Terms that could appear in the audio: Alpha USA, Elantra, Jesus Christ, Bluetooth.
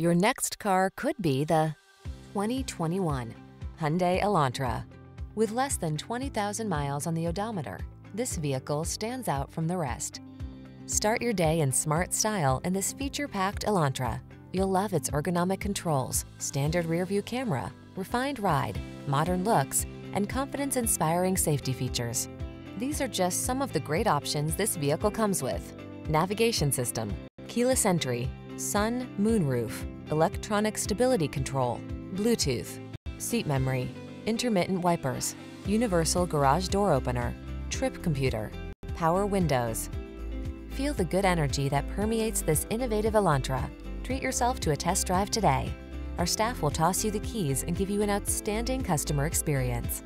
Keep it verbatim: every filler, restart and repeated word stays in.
Your next car could be the twenty twenty-one Hyundai Elantra. With less than twenty thousand miles on the odometer, this vehicle stands out from the rest. Start your day in smart style in this feature-packed Elantra. You'll love its ergonomic controls, standard rear-view camera, refined ride, modern looks, and confidence-inspiring safety features. These are just some of the great options this vehicle comes with: navigation system, keyless entry, sun, moonroof, electronic stability control, Bluetooth, seat memory, intermittent wipers, universal garage door opener, trip computer, power windows. Feel the good energy that permeates this innovative Elantra. Treat yourself to a test drive today. Our staff will toss you the keys and give you an outstanding customer experience.